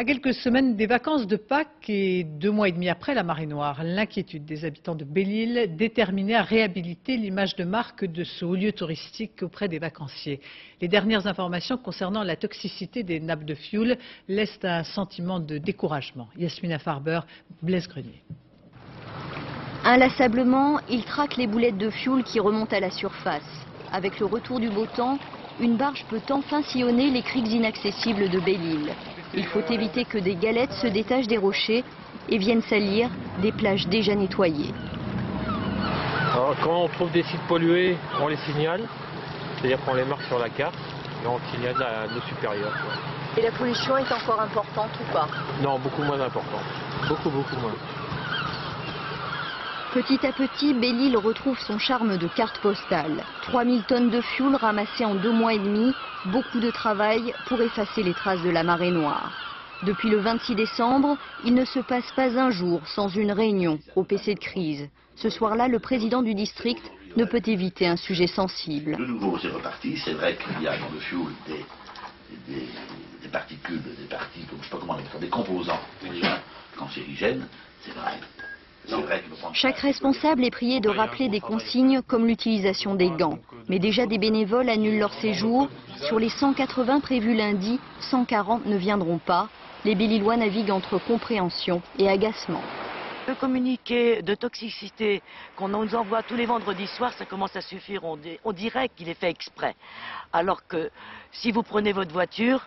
À quelques semaines des vacances de Pâques et 2 mois et demi après la marée noire, l'inquiétude des habitants de Belle-Île déterminée à réhabiliter l'image de marque de ce haut lieu touristique auprès des vacanciers. Les dernières informations concernant la toxicité des nappes de fioul laissent un sentiment de découragement. Yasmina Farber, Blaise Grenier. Inlassablement, ils traquent les boulettes de fioul qui remontent à la surface. Avec le retour du beau temps, une barge peut enfin sillonner les criques inaccessibles de Belle-Île. Il faut éviter que des galettes se détachent des rochers et viennent salir des plages déjà nettoyées. Alors, quand on trouve des sites pollués, on les signale, c'est-à-dire qu'on les marque sur la carte et on signale à nos supérieurs. Et la pollution est encore importante ou pas? Non, beaucoup moins importante. Beaucoup moins. Petit à petit, Belle-Île retrouve son charme de carte postale. 3000 tonnes de fioul ramassées en 2 mois et demi, beaucoup de travail pour effacer les traces de la marée noire. Depuis le 26 décembre, il ne se passe pas un jour sans une réunion au PC de crise. Ce soir-là, le président du district ne peut éviter un sujet sensible. De nouveau, c'est reparti. C'est vrai qu'il y a dans le fioul des particules, des composants cancérigènes, c'est vrai. Chaque responsable est prié de rappeler des consignes comme l'utilisation des gants. Mais déjà des bénévoles annulent leur séjour. Sur les 180 prévus lundi, 140 ne viendront pas. Les Belle-Îlois naviguent entre compréhension et agacement. Le communiqué de toxicité qu'on nous envoie tous les vendredis soirs, ça commence à suffire. On dirait qu'il est fait exprès. Alors que si vous prenez votre voiture,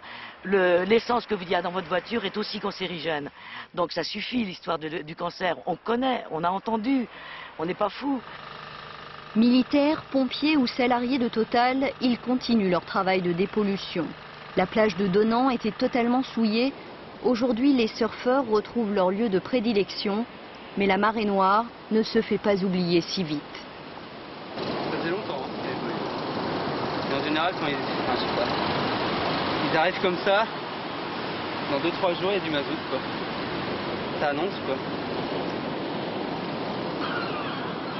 l'essence que vous y a dans votre voiture est aussi cancérigène. Donc ça suffit, l'histoire du cancer. On connaît, on a entendu, on n'est pas fous. Militaires, pompiers ou salariés de Total, ils continuent leur travail de dépollution. La plage de Donan était totalement souillée. Aujourd'hui, les surfeurs retrouvent leur lieu de prédilection. Mais la marée noire ne se fait pas oublier si vite. Ça faisait longtemps. En général, quand ils arrivent comme ça, dans 2-3 jours, il y a du mazout, quoi. Ça annonce, quoi.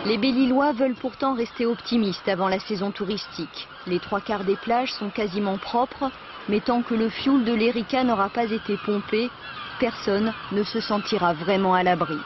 Les Belle-Îlois veulent pourtant rester optimistes avant la saison touristique. Les 3 quarts des plages sont quasiment propres, mais tant que le fioul de l'Erica n'aura pas été pompé, personne ne se sentira vraiment à l'abri.